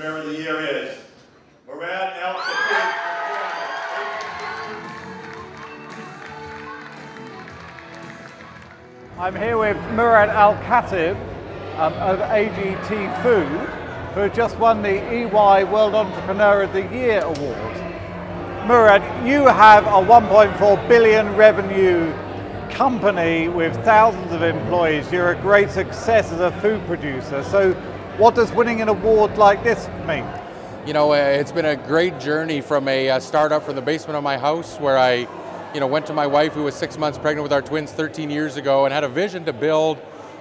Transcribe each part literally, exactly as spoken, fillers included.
Entrepreneur of the Year is Murad Al-Katib. I'm here with Murad Al-Katib um, of A G T Food, who have just won the E Y World Entrepreneur of the Year award. Murad, you have a one point four billion revenue company with thousands of employees. You're a great success as a food producer. So what does winning an award like this mean? You know, it's been a great journey from a startup from the basement of my house where I you know, went to my wife who was six months pregnant with our twins thirteen years ago and had a vision to build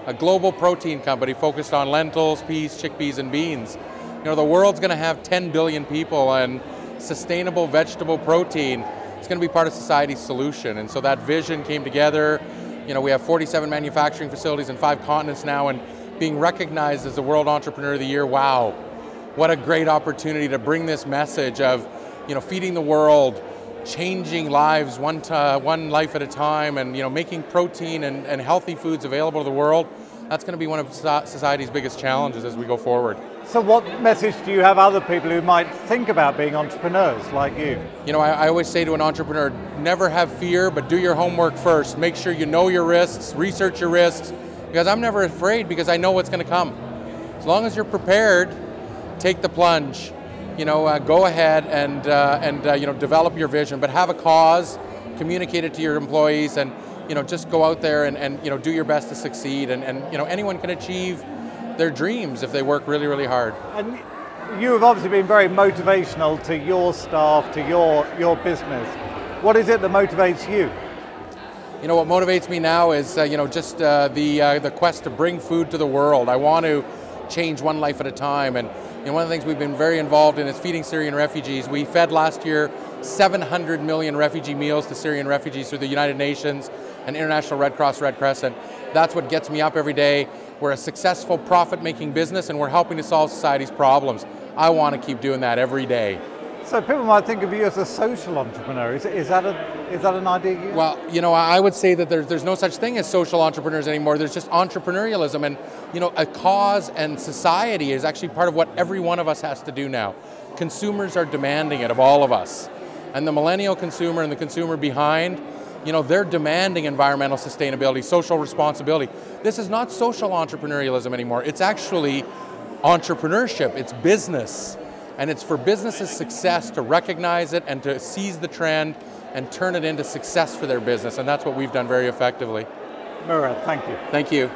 a global protein company focused on lentils, peas, chickpeas, and beans. You know, the world's gonna have ten billion people, and sustainable vegetable protein, it's gonna be part of society's solution. And so that vision came together. You know, we have forty-seven manufacturing facilities in five continents now, and being recognized as the World Entrepreneur of the Year, wow, what a great opportunity to bring this message of, you know, feeding the world, changing lives one, uh, one life at a time, and you know, making protein and, and healthy foods available to the world. That's going to be one of society's biggest challenges as we go forward. So what message do you have other people who might think about being entrepreneurs like you? You know, I, I always say to an entrepreneur, never have fear, but do your homework first. Make sure you know your risks, research your risks, because I'm never afraid because I know what's going to come. As long as you're prepared, take the plunge. You know, uh, go ahead and uh, and uh, you know, develop your vision, but have a cause, communicate it to your employees, and you know, just go out there and, and you know, do your best to succeed. And, and you know, anyone can achieve their dreams if they work really, really hard. And you have obviously been very motivational to your staff, to your your business. What is it that motivates you? You know, what motivates me now is uh, you know, just uh, the uh, the quest to bring food to the world. I want to change one life at a time, and. And one of the things we've been very involved in is feeding Syrian refugees. We fed last year seven hundred million refugee meals to Syrian refugees through the United Nations and International Red Cross, Red Crescent. That's what gets me up every day. We're a successful profit-making business, and we're helping to solve society's problems. I want to keep doing that every day. So people might think of you as a social entrepreneur. Is, is, that, a, is that an idea you? Well, you know, I would say that there's, there's no such thing as social entrepreneurs anymore. There's just entrepreneurialism, and, you know, a cause and society is actually part of what every one of us has to do now. Consumers are demanding it of all of us. And the millennial consumer and the consumer behind, you know, they're demanding environmental sustainability, social responsibility. This is not social entrepreneurialism anymore. It's actually entrepreneurship. It's business. And it's for businesses' success to recognize it and to seize the trend and turn it into success for their business. And that's what we've done very effectively. Murad, thank you. Thank you.